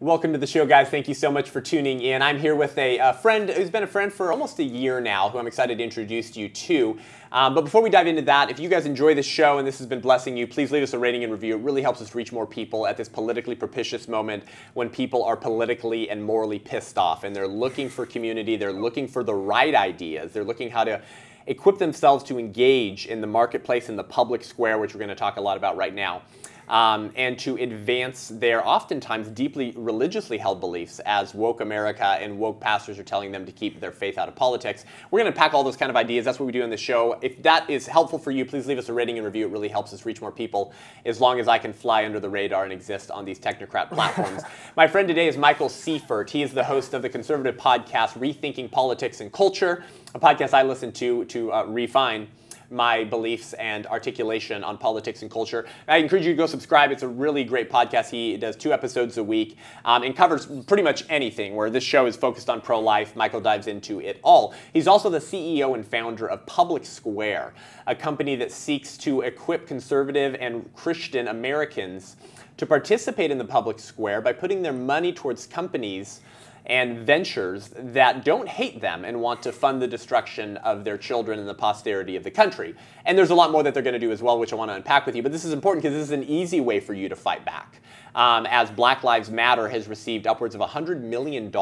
Welcome to the show, guys. Thank you so much for tuning in. I'm here with a friend who's been a friend for almost a year now, who I'm excited to introduce you to. But before we dive into that, if you guys enjoy this show and this has been blessing you, please leave us a rating and review. It really helps us reach more people at this politically propitious moment when people are politically and morally pissed off, and they're looking for community, they're looking for the right ideas, they're looking how to equip themselves to engage in the marketplace, in the public square, which we're going to talk a lot about right now. And to advance their oftentimes deeply religiously held beliefs, as woke America and woke pastors are telling them to keep their faith out of politics. We're going to pack all those kind of ideas. That's what we do in the show. If that is helpful for you, please leave us a rating and review. It really helps us reach more people, as long as I can fly under the radar and exist on these technocrat platforms. My friend today is Michael Seifert. He is the host of the conservative podcast Refining Politics and Culture, a podcast I listen to refine my beliefs and articulation on politics and culture. I encourage you to go subscribe. It's a really great podcast. He does 2 episodes a week and covers pretty much anything. Where this show is focused on pro-life, Michael dives into it all. He's also the CEO and founder of Public Square, a company that seeks to equip conservative and Christian Americans to participate in the public square by putting their money towards companies and ventures that don't hate them and want to fund the destruction of their children and the posterity of the country. And there's a lot more that they're going to do as well, which I want to unpack with you. But this is important because this is an easy way for you to fight back, as Black Lives Matter has received upwards of $100 million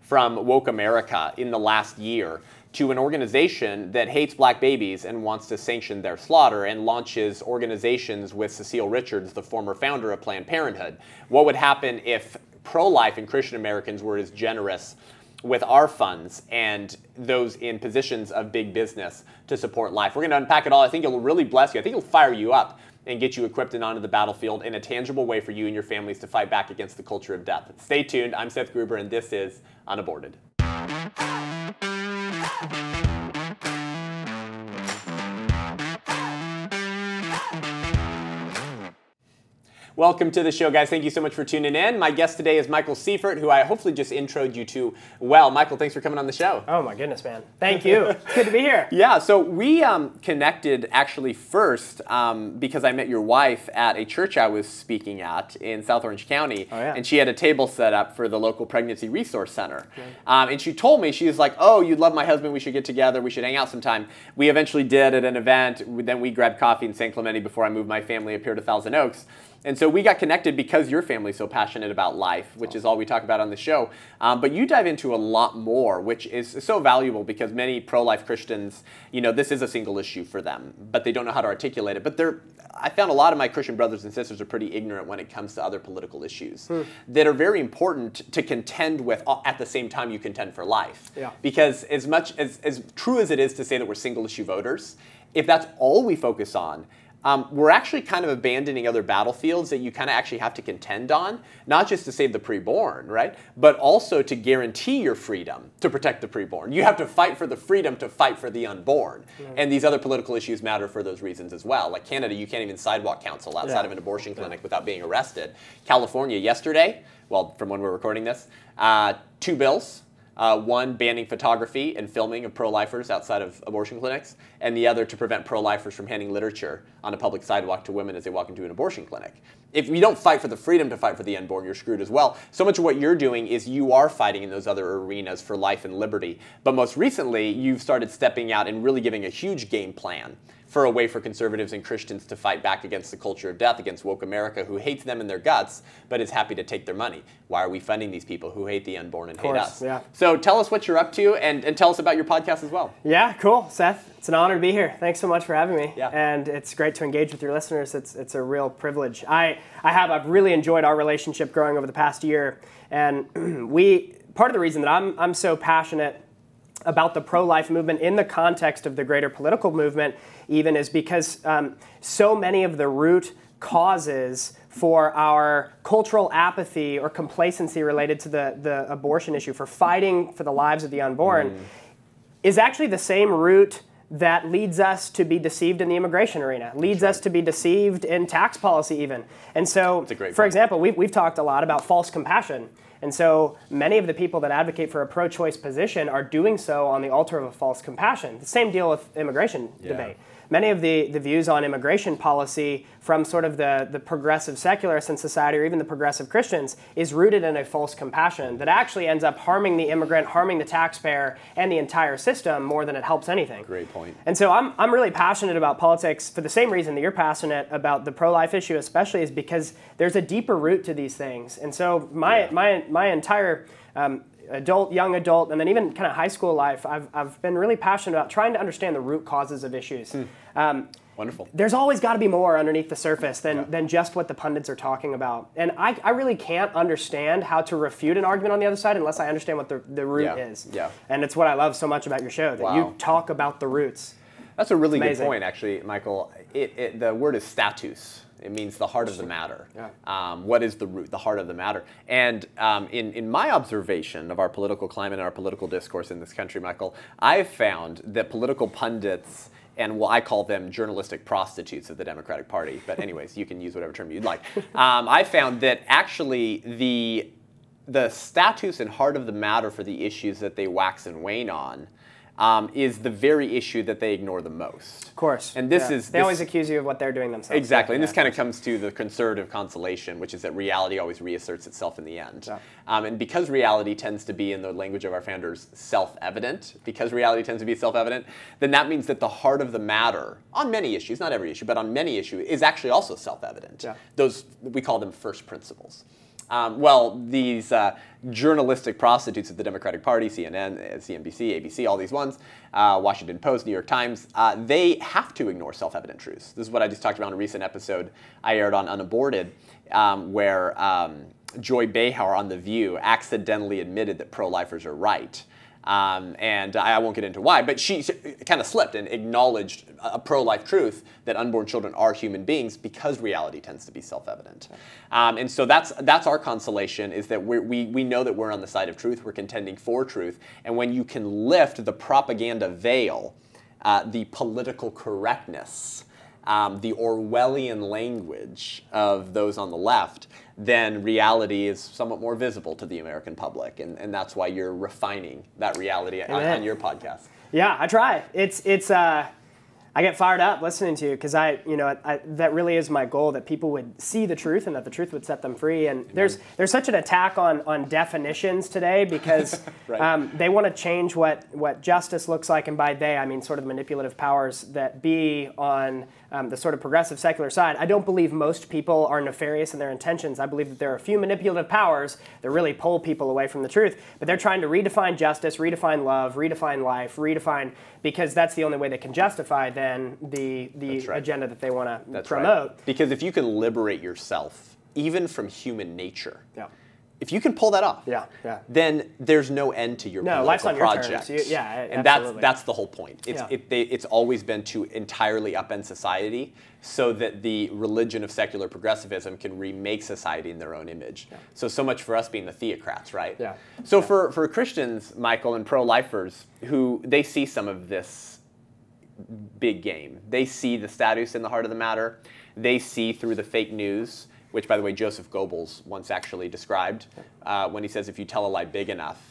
from woke America in the last year to an organization that hates black babies and wants to sanction their slaughter, and launches organizations with Cecile Richards, the former founder of Planned Parenthood. What would happen if pro-life and Christian Americans were as generous with our funds and those in positions of big business to support life? We're going to unpack it all. I think it'll really bless you. I think it'll fire you up and get you equipped and onto the battlefield in a tangible way for you and your families to fight back against the culture of death. Stay tuned. I'm Seth Gruber, and this is Unaborted. Welcome to the show, guys. Thank you so much for tuning in. My guest today is Michael Seifert, who I hopefully just intro'd you to well. Michael, thanks for coming on the show. Oh my goodness, man. Thank you. It's good to be here. Yeah, so we connected actually first because I met your wife at a church I was speaking at in South Orange County. Oh, yeah. And she had a table set up for the local pregnancy resource center. Yeah. And she told me, she was like, oh, you love my husband, we should get together, we should hang out sometime. We eventually did at an event. Then we grabbed coffee in San Clemente before I moved my family up here to Thousand Oaks. And so we got connected because your family's so passionate about life, which is all we talk about on the show. But you dive into a lot more, which is so valuable because many pro-life Christians, you know, this is a single issue for them, but they don't know how to articulate it. But I found a lot of my Christian brothers and sisters are pretty ignorant when it comes to other political issues that are very important to contend with at the same time you contend for life. Yeah. Because as much as true as it is to say that we're single issue voters, if that's all we focus on, we're actually kind of abandoning other battlefields that you kind of actually have to contend on, not just to save the preborn, right? But also to guarantee your freedom to protect the preborn. You have to fight for the freedom to fight for the unborn. Yeah. And these other political issues matter for those reasons as well. Like Canada, you can't even sidewalk counsel outside of an abortion clinic without being arrested. California yesterday, well, from when we're recording this, 2 bills. One banning photography and filming of pro-lifers outside of abortion clinics, and the other to prevent pro-lifers from handing literature on a public sidewalk to women as they walk into an abortion clinic. If you don't fight for the freedom to fight for the unborn, you're screwed as well. So much of what you're doing is you are fighting in those other arenas for life and liberty. But most recently, you've started stepping out and really giving a huge game plan for a way for conservatives and Christians to fight back against the culture of death, against woke America, who hates them in their guts, but is happy to take their money. Why are we funding these people who hate the unborn and hate us? Yeah. So tell us what you're up to, and tell us about your podcast as well. Yeah, cool, Seth. It's an honor to be here. Thanks so much for having me. Yeah. And it's great to engage with your listeners. It's a real privilege. I've really enjoyed our relationship growing over the past year, and part of the reason that I'm so passionate about the pro-life movement in the context of the greater political movement even is because so many of the root causes for our cultural apathy or complacency related to the abortion issue, for fighting for the lives of the unborn, is actually the same root that leads us to be deceived in the immigration arena, leads us to be deceived in tax policy even. And so, for example, we've talked a lot about false compassion. And so many of the people that advocate for a pro-choice position are doing so on the altar of a false compassion. The same deal with immigration debate. many of the views on immigration policy from sort of the progressive secularists in society or even the progressive Christians is rooted in a false compassion that actually ends up harming the immigrant, harming the taxpayer, and the entire system more than it helps anything. Great point. And so I'm really passionate about politics for the same reason that you're passionate about the pro-life issue especially, is because there's a deeper root to these things. And so my entire young adult, and then even kind of high school life, I've been really passionate about trying to understand the root causes of issues. Wonderful. There's always got to be more underneath the surface than just what the pundits are talking about. And I really can't understand how to refute an argument on the other side unless I understand what the root is. Yeah. And it's what I love so much about your show, that you talk about the roots. That's a really good point, actually, Michael. The word is status. It means the heart of the matter. Yeah. What is the root, the heart of the matter? And in my observation of our political climate and our political discourse in this country, Michael, I've found that political pundits, and well, I call them journalistic prostitutes of the Democratic Party, but anyways, you can use whatever term you'd like. I found that actually the status and heart of the matter for the issues that they wax and wane on is the very issue that they ignore the most. Of course. And this is... They always accuse you of what they're doing themselves. Exactly. And this kind of comes to the conservative consolation, which is that reality always reasserts itself in the end. Yeah. And because reality tends to be, in the language of our founders, self-evident, then that means that the heart of the matter, on many issues, not every issue, but on many issues, is actually also self-evident. Yeah. Those, we call them first principles. Well, these journalistic prostitutes of the Democratic Party, CNN, CNBC, ABC, all these ones, Washington Post, New York Times, they have to ignore self-evident truths. This is what I just talked about in a recent episode I aired on Unaborted, where Joy Behar on The View accidentally admitted that pro-lifers are right. And I won't get into why, but she kind of slipped and acknowledged a pro-life truth that unborn children are human beings because reality tends to be self-evident. And so that's our consolation, is that we know that we're on the side of truth, we're contending for truth, and when you can lift the propaganda veil, the political correctness, the Orwellian language of those on the left, then reality is somewhat more visible to the American public. And that's why you're refining that reality on your podcast. Yeah, I try. It's I get fired up listening to you because that really is my goal, that people would see the truth and that the truth would set them free. And there's such an attack on definitions today because they want to change what justice looks like, and by they I mean sort of manipulative powers that be on the sort of progressive secular side. I don't believe most people are nefarious in their intentions. I believe that there are a few manipulative powers that really pull people away from the truth, but they're trying to redefine justice, redefine love, redefine life, because that's the only way they can justify that. And the agenda that they want to promote. Right. Because if you can liberate yourself, even from human nature, if you can pull that off, then there's no end to your political project. Life's on your terms. And that's the whole point. It's always been to entirely upend society so that the religion of secular progressivism can remake society in their own image. So much for us being the theocrats, right? For Christians, Michael, and pro-lifers, who they see some of this big game. They see the status in the heart of the matter. They see through the fake news, which, by the way, Joseph Goebbels once actually described when he says if you tell a lie big enough,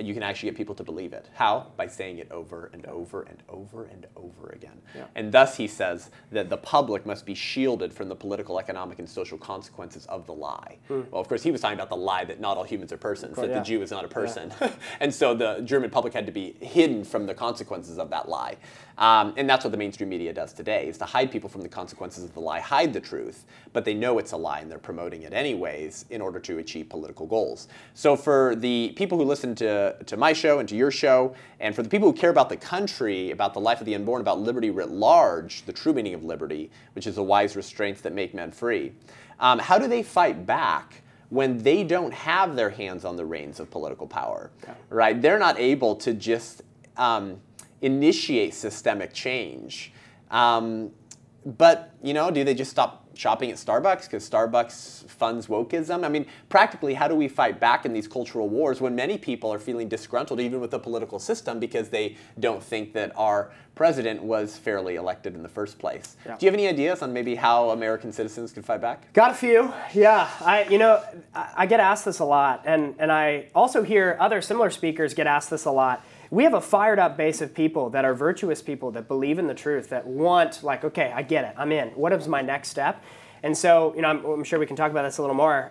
you can actually get people to believe it. How? By saying it over and over and over and over again. And thus he says that the public must be shielded from the political, economic, and social consequences of the lie. Well, of course, he was talking about the lie that not all humans are persons, that the Jew is not a person. And so the German public had to be hidden from the consequences of that lie. And that's what the mainstream media does today, is to hide people from the consequences of the lie, hide the truth, but they know it's a lie and they're promoting it anyways in order to achieve political goals. So for the people who listen to my show and to your show, and for the people who care about the country, about the life of the unborn, about liberty writ large, the true meaning of liberty, which is the wise restraints that make men free, how do they fight back when they don't have their hands on the reins of political power? Right? They're not able to just initiate systemic change. But, do they just stop shopping at Starbucks because Starbucks funds wokeism? I mean, practically, how do we fight back in these cultural wars when many people are feeling disgruntled even with the political system because they don't think that our president was fairly elected in the first place? Do you have any ideas on maybe how American citizens could fight back? Got a few, I get asked this a lot, and I also hear other similar speakers get asked this a lot, We have a fired up base of people that are virtuous people that believe in the truth, that want, like, okay, I get it, I'm in. What is my next step? And so, you know, I'm sure we can talk about this a little more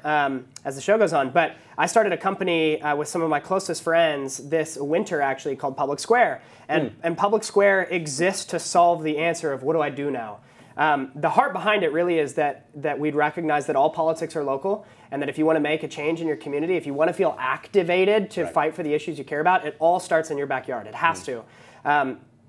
as the show goes on, but I started a company with some of my closest friends this winter, actually, called Public Square. And Public Square exists to solve the answer of what do I do now? The heart behind it really is that we'd recognize that all politics are local, and that if you want to make a change in your community, if you want to feel activated to fight for the issues you care about, it all starts in your backyard. It has to.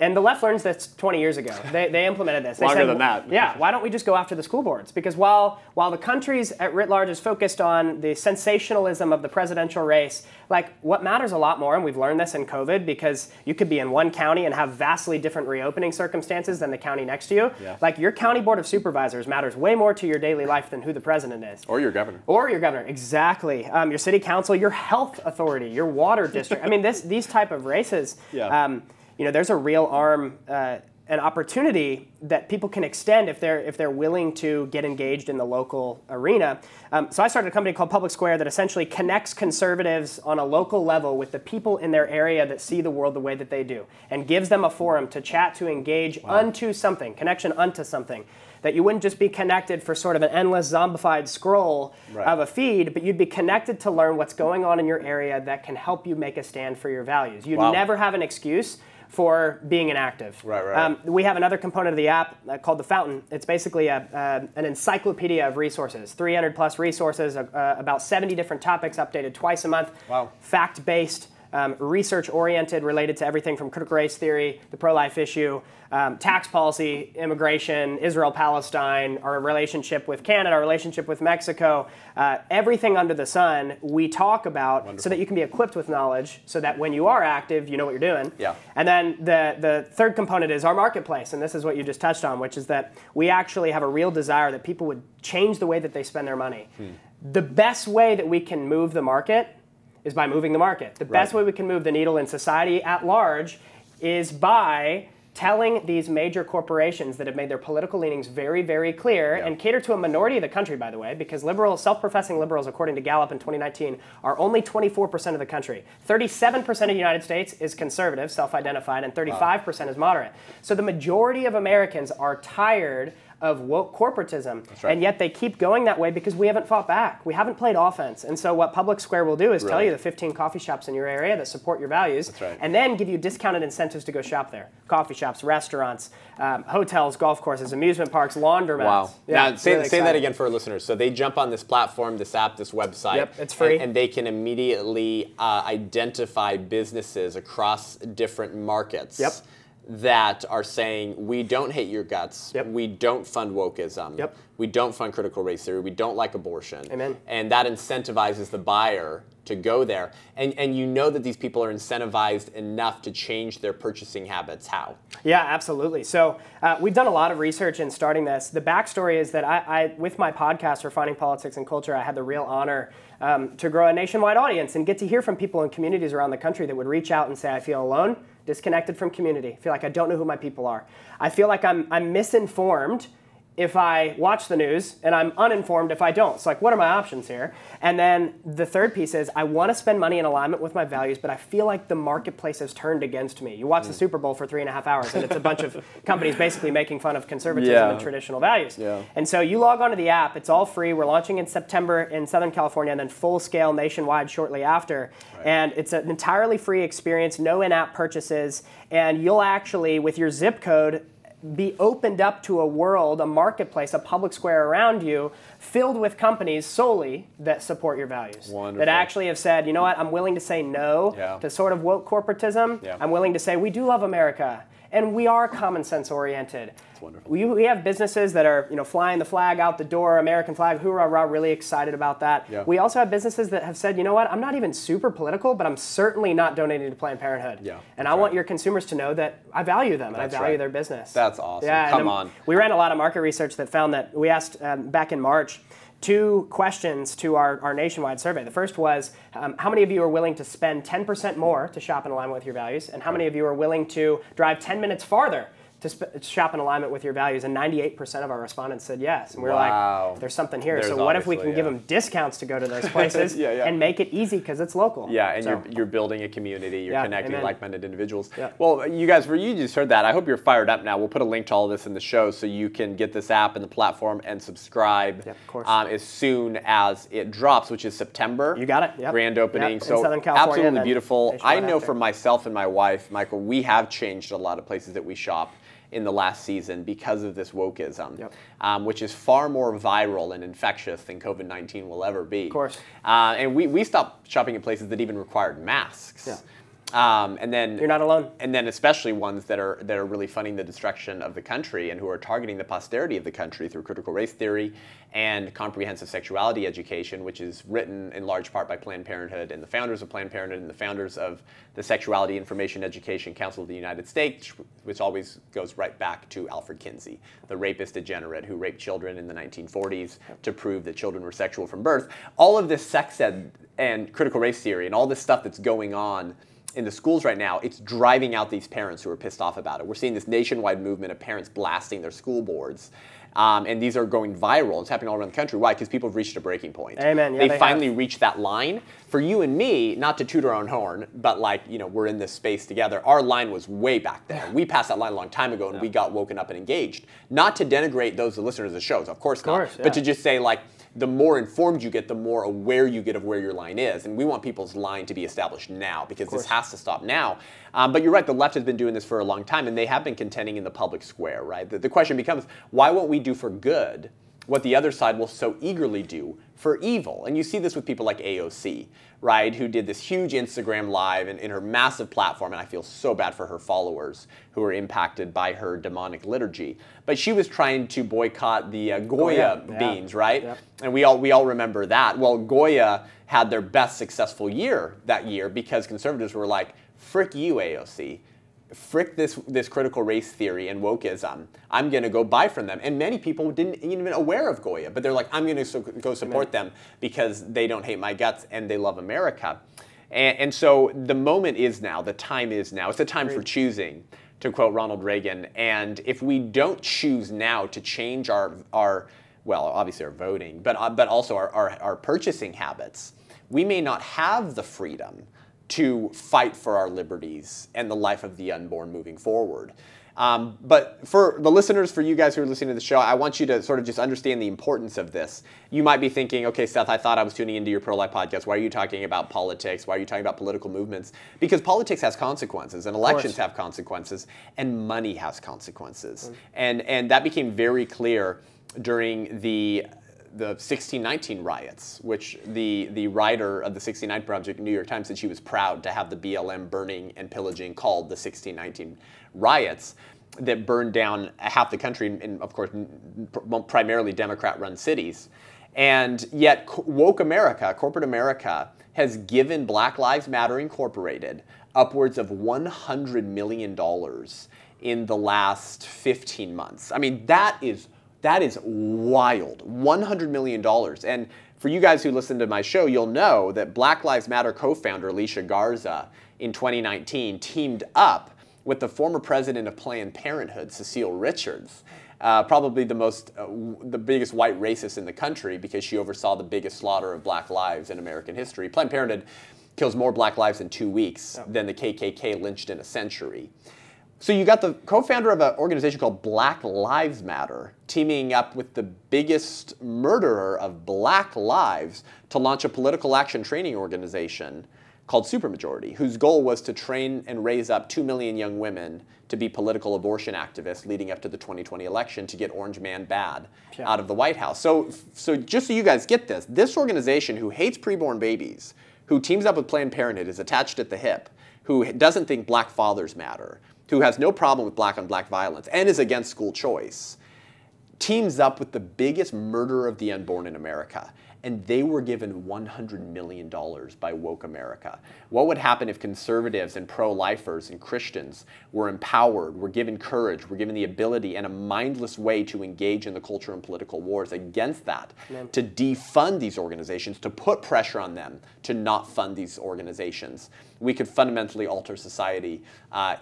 And the left learns this 20 years ago. They implemented this. They Longer said, than that. Yeah, why don't we just go after the school boards? Because while the country's at writ large is focused on the sensationalism of the presidential race, like, what matters a lot more, and we've learned this in COVID, because you could be in one county and have vastly different reopening circumstances than the county next to you. Yeah. Like, your county board of supervisors matters way more to your daily life than who the president is. Or your governor. Or your governor, exactly. Your city council, your health authority, your water district. I mean, these type of races. Yeah. You know, there's a real arm, an opportunity that people can extend if they're willing to get engaged in the local arena. So I started a company called Public Square that essentially connects conservatives on a local level with the people in their area that see the world the way that they do, and gives them a forum to chat, to engage unto something, connection unto something. That you wouldn't just be connected for sort of an endless zombified scroll of a feed, but you'd be connected to learn what's going on in your area that can help you make a stand for your values. You'd never have an excuse for being inactive. Right. We have another component of the app called The Fountain. It's basically an encyclopedia of resources, 300 plus resources, about 70 different topics updated twice a month. Wow. Fact-based, research-oriented, related to everything from critical race theory, the pro-life issue, tax policy, immigration, Israel-Palestine, our relationship with Canada, our relationship with Mexico, everything under the sun we talk about. Wonderful. So that you can be equipped with knowledge so that when you are active, you know what you're doing. Yeah. And then the third component is our marketplace, and this is what you just touched on, which is that we actually have a real desire that people would change the way that they spend their money. The best way that we can move the market is by moving the market. The best way we can move the needle in society at large is by telling these major corporations that have made their political leanings very, very clear, and cater to a minority of the country, by the way, because liberal, self-professing liberals, according to Gallup in 2019, are only 24% of the country. 37% of the United States is conservative, self-identified, and 35% is moderate. So the majority of Americans are tired of woke corporatism, and yet they keep going that way because we haven't fought back. We haven't played offense. And so what Public Square will do is tell you the 15 coffee shops in your area that support your values, and then give you discounted incentives to go shop there. Coffee shops, restaurants, hotels, golf courses, amusement parks, laundromats. Yeah, now, say that again for our listeners. So they jump on this platform, this app, this website. It's free. And they can immediately identify businesses across different markets. That are saying, we don't hate your guts, we don't fund wokeism, we don't fund critical race theory, we don't like abortion. And that incentivizes the buyer to go there. And you know that these people are incentivized enough to change their purchasing habits. How? Yeah, absolutely. So we've done a lot of research in starting this. The backstory is that I with my podcast, Refining Politics and Culture, I had the real honor to grow a nationwide audience and get to hear from people in communities around the country that would reach out and say, I feel alone, disconnected from community. I feel like I don't know who my people are. I feel like I'm misinformed if I watch the news, and I'm uninformed if I don't. So, like, what are my options here? And then the third piece is, I want to spend money in alignment with my values, but I feel like the marketplace has turned against me. You watch the Super Bowl for 3.5 hours, and it's a bunch of companies basically making fun of conservatism and traditional values. And so you log onto the app. It's all free. We're launching in September in Southern California, and then full-scale nationwide shortly after. And it's an entirely free experience, no in-app purchases, and you'll actually, with your zip code, be opened up to a world, a marketplace, a public square around you filled with companies solely that support your values. That actually have said, you know what, I'm willing to say no to sort of woke corporatism. I'm willing to say, we do love America, and we are common sense oriented. We have businesses that are, you know, flying the flag out the door, American flag, hoorah, rah, really excited about that. We also have businesses that have said, you know what, I'm not even super political, but I'm certainly not donating to Planned Parenthood. And I want your consumers to know that I value them, and I value their business. That's awesome. Come on. We ran a lot of market research that found that we asked back in March, 2 questions to our nationwide survey. The first was, how many of you are willing to spend 10% more to shop in alignment with your values? And how many of you are willing to drive 10 minutes farther to shop in alignment with your values, and 98% of our respondents said yes. And we were like, there's something here. There's so what if we can give them discounts to go to those places and make it easy because it's local? Yeah, and so you're building a community. You're connecting like-minded individuals. Yeah. Well, you guys, you just heard that. I hope you're fired up now. We'll put a link to all this in the show so you can get this app and the platform and subscribe as soon as it drops, which is September. You got it. Yep. Grand opening. Yep. So in Southern California, absolutely beautiful. I know for myself and my wife, Michael, we have changed a lot of places that we shop in the last season because of this wokeism, which is far more viral and infectious than COVID-19 will ever be. Of course. And we stopped shopping at places that even required masks. Yeah. And then you're not alone. And then especially ones that are really funding the destruction of the country and who are targeting the posterity of the country through critical race theory and comprehensive sexuality education, which is written in large part by Planned Parenthood and the founders of Planned Parenthood and the founders of the Sexuality Information Education Council of the United States, which always goes right back to Alfred Kinsey, the rapist degenerate who raped children in the 1940s to prove that children were sexual from birth. All of this sex ed and critical race theory and all this stuff that's going on in the schools right now, it's driving out these parents who are pissed off about it. We're seeing this nationwide movement of parents blasting their school boards. And these are going viral. It's happening all around the country. Why? Because people have reached a breaking point. Amen. Yeah, they finally reached that line. For you and me, not to toot our own horn, but like, you know, we're in this space together. Our line was way back there. We passed that line a long time ago, and we got woken up and engaged. Not to denigrate those listeners of the shows, of course not. Yeah. But to just say, like, the more informed you get, the more aware you get of where your line is. And we want people's line to be established now because this has to stop now. But you're right, the left has been doing this for a long time, and they have been contending in the public square, right? The question becomes, why won't we do for good what the other side will so eagerly do for evil? And you see this with people like AOC, right, who did this huge Instagram Live and in her massive platform, and I feel so bad for her followers who are impacted by her demonic liturgy. But she was trying to boycott the Goya beans, right? Yeah. And we all remember that. Well, Goya had their best successful year that year because conservatives were like, frick you, AOC. Frick this critical race theory and wokeism. I'm going to go buy from them. And many people didn't even aware of Goya, but they're like, I'm going to go support them because they don't hate my guts and they love America. And so the moment is now. The time is now. It's a time for choosing, to quote Ronald Reagan. And if we don't choose now to change our obviously our voting, but also our purchasing habits, we may not have the freedom to fight for our liberties and the life of the unborn moving forward. But for the listeners, for you guys who are listening to the show, I want you to sort of just understand the importance of this. You might be thinking, okay, Seth, I thought I was tuning into your pro-life podcast. Why are you talking about politics? Why are you talking about political movements? Because politics has consequences, and elections have consequences, and money has consequences. And that became very clear during the 1619 riots, which the writer of the 1619 Project, New York Times, said she was proud to have the BLM burning and pillaging called the 1619 riots that burned down half the country in, of course, primarily Democrat-run cities. And yet woke America, corporate America, has given Black Lives Matter Incorporated upwards of $100 million in the last 15 months. I mean, that is wild, $100 million. And for you guys who listen to my show, you'll know that Black Lives Matter co-founder Alicia Garza in 2019 teamed up with the former president of Planned Parenthood, Cecile Richards, probably the biggest white racist in the country because she oversaw the biggest slaughter of Black lives in American history. Planned Parenthood kills more Black lives in 2 weeks than the KKK lynched in a century. So you got the co-founder of an organization called Black Lives Matter teaming up with the biggest murderer of Black lives to launch a political action training organization called Supermajority, whose goal was to train and raise up 2 million young women to be political abortion activists leading up to the 2020 election to get Orange Man Bad out of the White House. So just so you guys get this, this organization who hates preborn babies, who teams up with Planned Parenthood, is attached at the hip, who doesn't think Black fathers matter, who has no problem with Black-on-Black violence and is against school choice, teams up with the biggest murderer of the unborn in America and they were given $100 million by woke America. What would happen if conservatives and pro-lifers and Christians were empowered, were given courage, were given the ability and a mindless way to engage in the culture and political wars against that, to defund these organizations, to put pressure on them to not fund these organizations? We could fundamentally alter society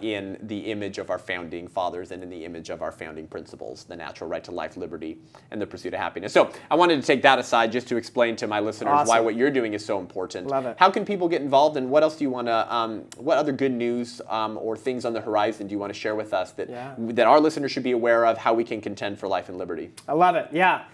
in the image of our founding fathers and in the image of our founding principles, the natural right to life, liberty, and the pursuit of happiness. So I wanted to take that aside just to explain to my listeners why what you're doing is so important. Love it. How can people get involved, and what else do you want to, what other good news or things on the horizon do you want to share with us that, that our listeners should be aware of, how we can contend for life and liberty? I love it, yeah.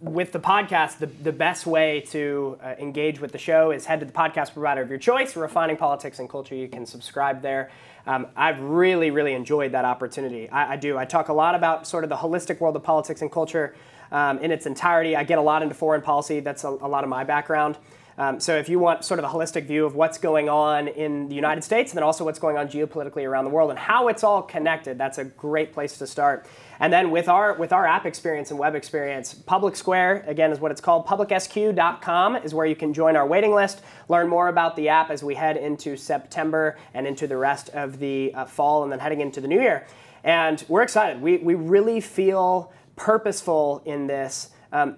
With the podcast, the best way to engage with the show is head to the podcast provider of your choice, Refining Politics and Culture. You can subscribe there. I've really, really enjoyed that opportunity. I do. I talk a lot about sort of the holistic world of politics and culture in its entirety. I get a lot into foreign policy. That's a lot of my background. So if you want sort of a holistic view of what's going on in the United States and then also what's going on geopolitically around the world and how it's all connected, that's a great place to start. And then with our app experience and web experience, Public Square, again, is what it's called. PublicSQ.com is where you can join our waiting list, learn more about the app as we head into September and into the rest of the fall and then heading into the new year. And we're excited. We really feel purposeful in this.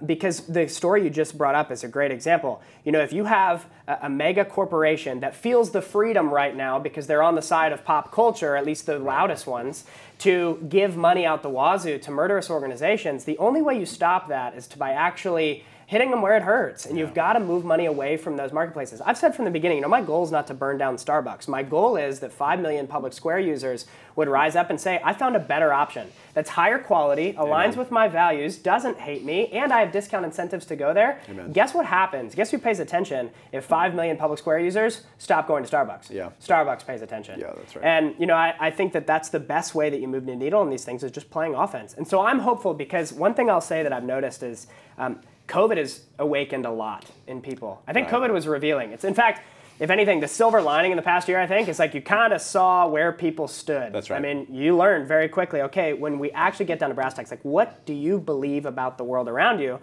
Because the story you just brought up is a great example. You know, if you have a mega corporation that feels the freedom right now because they're on the side of pop culture, at least the loudest ones, to give money out the wazoo to murderous organizations, the only way you stop that is by actually hitting them where it hurts. And you've got to move money away from those marketplaces. I've said from the beginning, you know, my goal is not to burn down Starbucks. My goal is that 5 million Public Square users would rise up and say, I found a better option that's higher quality, aligns with my values, doesn't hate me, and I have discount incentives to go there. Guess what happens? Guess who pays attention if 5 million Public Square users stop going to Starbucks? Starbucks pays attention. That's right. And you know, I think that that's the best way that you move the needle on these things is just playing offense. And so I'm hopeful, because one thing I'll say that I've noticed is COVID has awakened a lot in people. I think COVID was revealing. It's, in fact, if anything, the silver lining in the past year, I think, is like you kind of saw where people stood. That's right. I mean, you learn very quickly, okay, when we actually get down to brass tacks, like, what do you believe about the world around you?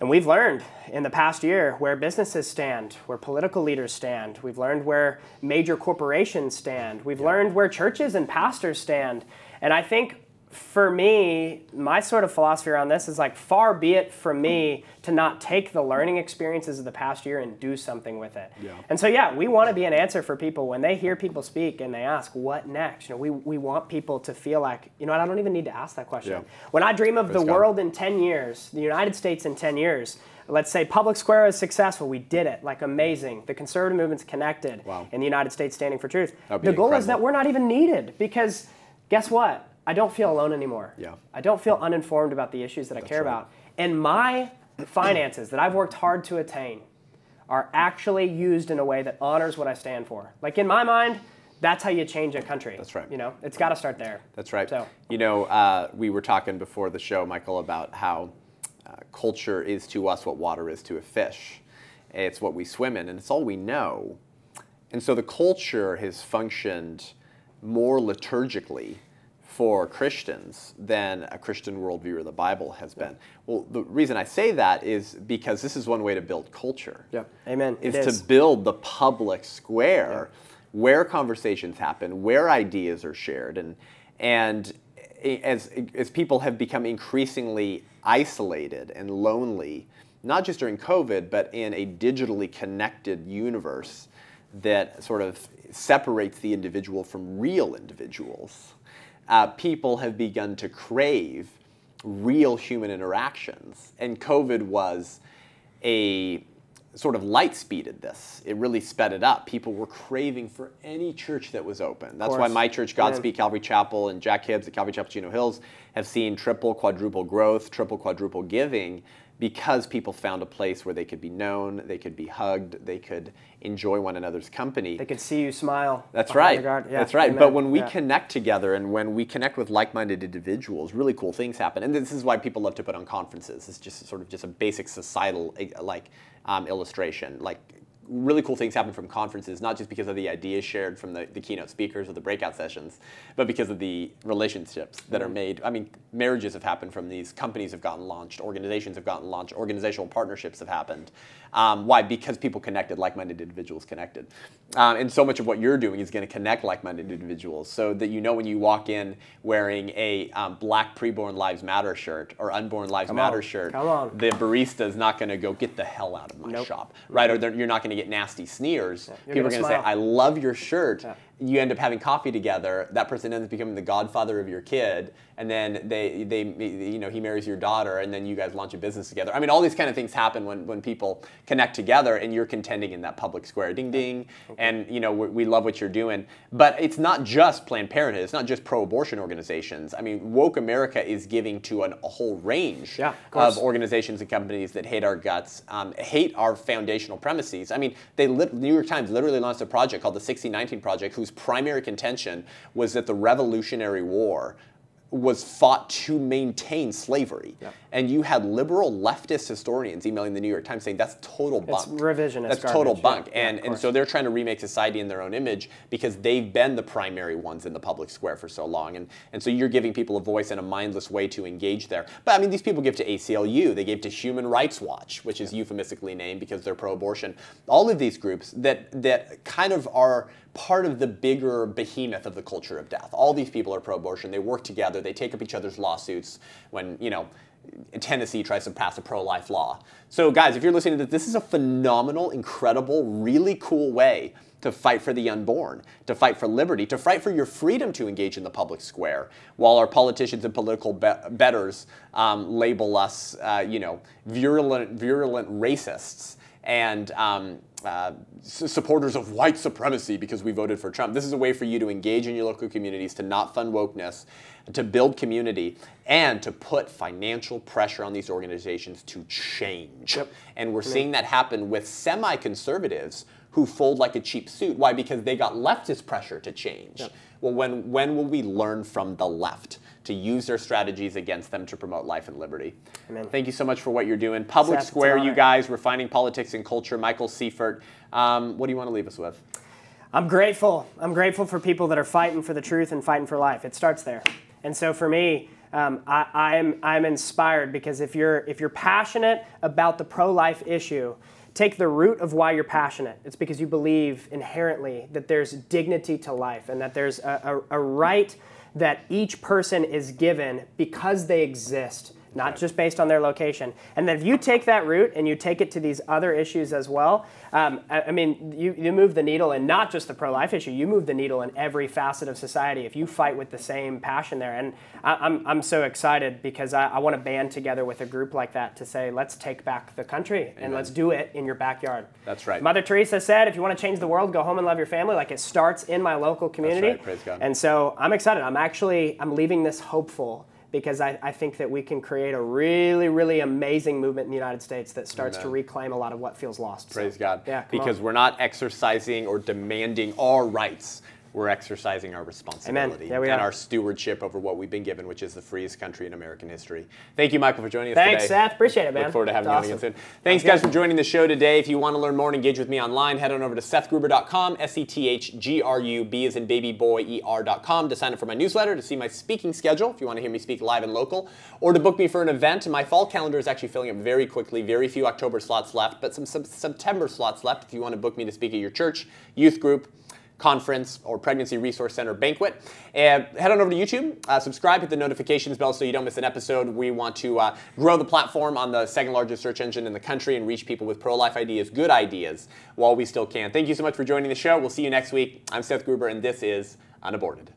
And we've learned in the past year where businesses stand, where political leaders stand. We've learned where major corporations stand. We've learned where churches and pastors stand. And I think for me, my sort of philosophy around this is like, far be it from me to not take the learning experiences of the past year and do something with it. And so, we want to be an answer for people when they hear people speak and they ask, what next? You know, we want people to feel like, you know what, I don't even need to ask that question. When I dream of the world in 10 years, the United States in 10 years, let's say Public Square is successful. We did it. Like, amazing. The conservative movement's connected in the United States standing for truth. The goal is that we're not even needed, because guess what? I don't feel alone anymore. I don't feel uninformed about the issues that I care about. And my finances that I've worked hard to attain are actually used in a way that honors what I stand for. Like, in my mind, that's how you change a country. You know, it's got to start there. So, you know, we were talking before the show, Michael, about how culture is to us what water is to a fish. It's what we swim in, and it's all we know. And so the culture has functioned more liturgically for Christians than a Christian worldview or the Bible has been. Well, the reason I say that is because this is one way to build culture. Is to build the public square where conversations happen, where ideas are shared, and as people have become increasingly isolated and lonely, not just during COVID, but in a digitally connected universe that sort of separates the individual from real individuals. People have begun to crave real human interactions. And COVID was a sort of light-speeded this. It really sped it up. People were craving for any church that was open. That's why my church, Godspeed Calvary Chapel, and Jack Hibbs at Calvary Chapel Chino Hills have seen triple, quadruple growth, triple, quadruple giving, because people found a place where they could be known, they could be hugged, they could enjoy one another's company. They could see you smile. That's right. That's right. Amen. But when we connect together and when we connect with like-minded individuals, really cool things happen. And this is why people love to put on conferences. It's just sort of just a basic societal illustration. Like, really cool things happen from conferences, not just because of the ideas shared from the keynote speakers or the breakout sessions, but because of the relationships that are made. I mean, marriages have happened from these. Companies have gotten launched. Organizations have gotten launched. Organizational partnerships have happened. Why? Because people connected, like-minded individuals connected. And so much of what you're doing is going to connect like-minded individuals, so that you know when you walk in wearing a black Preborn Lives Matter shirt or Unborn Lives Matter shirt, the barista is not going to go, get the hell out of my shop, right? Or you're not going to get nasty sneers. Yeah. People are going to say, I love your shirt. Yeah. You end up having coffee together. That person ends up becoming the godfather of your kid, and then they you know, he marries your daughter, and then you guys launch a business together. I mean, all these kind of things happen when people connect together, and you're contending in that public square. Ding ding, and you know, we love what you're doing. But it's not just Planned Parenthood. It's not just pro-abortion organizations. I mean, woke America is giving to a whole range of organizations and companies that hate our guts, hate our foundational premises. I mean, they New York Times literally launched a project called the 1619 Project, whose primary contention was that the Revolutionary War was fought to maintain slavery. Yeah. And you had liberal leftist historians emailing the New York Times saying that's total bunk. It's revisionist garbage. That's total bunk. Yeah. And so they're trying to remake society in their own image because they've been the primary ones in the public square for so long. And so you're giving people a voice and a mindless way to engage there. But I mean, these people give to ACLU. They gave to Human Rights Watch, which is euphemistically named because they're pro-abortion. All of these groups that kind of are part of the bigger behemoth of the culture of death. All these people are pro-abortion. They work together. They take up each other's lawsuits when, you know, Tennessee tries to pass a pro-life law. So guys, if you're listening to this is a phenomenal, incredible, really cool way to fight for the unborn, to fight for liberty, to fight for your freedom to engage in the public square, while our politicians and political betters label us, you know, virulent racists and supporters of white supremacy because we voted for Trump. This is a way for you to engage in your local communities, to not fund wokeness, to build community, and to put financial pressure on these organizations to change. Yep. And we're seeing that happen with semi-conservatives who fold like a cheap suit. Why? Because they got leftist pressure to change. Yep. Well, when will we learn from the left to use their strategies against them to promote life and liberty? Amen. Thank you so much for what you're doing. Public Square, you guys, Refining Politics and Culture, Michael Seifert. What do you want to leave us with? I'm grateful. I'm grateful for people that are fighting for the truth and fighting for life. It starts there. And so for me, I'm inspired because if you're passionate about the pro-life issue, take the root of why you're passionate. It's because you believe inherently that there's dignity to life and that there's a right that each person is given because they exist, not just based on their location. And then if you take that root and you take it to these other issues as well, I mean, you move the needle in not just the pro-life issue, you move the needle in every facet of society if you fight with the same passion there. And I'm so excited because I want to band together with a group like that to say, let's take back the country. Amen. And let's do it in your backyard. That's right. Mother Teresa said, if you want to change the world, go home and love your family. Like, it starts in my local community. That's right. Praise God. And so I'm excited. I'm leaving this hopeful, because I think that we can create a really, really amazing movement in the United States that starts to reclaim a lot of what feels lost. Praise God. Yeah, because we're not exercising or demanding our rights. We're exercising our responsibility and our stewardship over what we've been given, which is the freest country in American history. Thank you, Michael, for joining us today. Thanks, Seth. Appreciate it, man. Look forward to having you on again soon. Thanks, guys, for joining the show today. If you want to learn more and engage with me online, head on over to SethGruber.com, SethGruB as in baby boy, ER.com, to sign up for my newsletter, to see my speaking schedule, if you want to hear me speak live and local, or to book me for an event. My fall calendar is actually filling up very quickly. Very few October slots left, but some September slots left if you want to book me to speak at your church, youth group, conference, or Pregnancy Resource Center banquet. Head on over to YouTube, subscribe, hit the notifications bell so you don't miss an episode. We want to grow the platform on the second largest search engine in the country and reach people with pro-life ideas, good ideas, while we still can. Thank you so much for joining the show. We'll see you next week. I'm Seth Gruber, and this is Unaborted.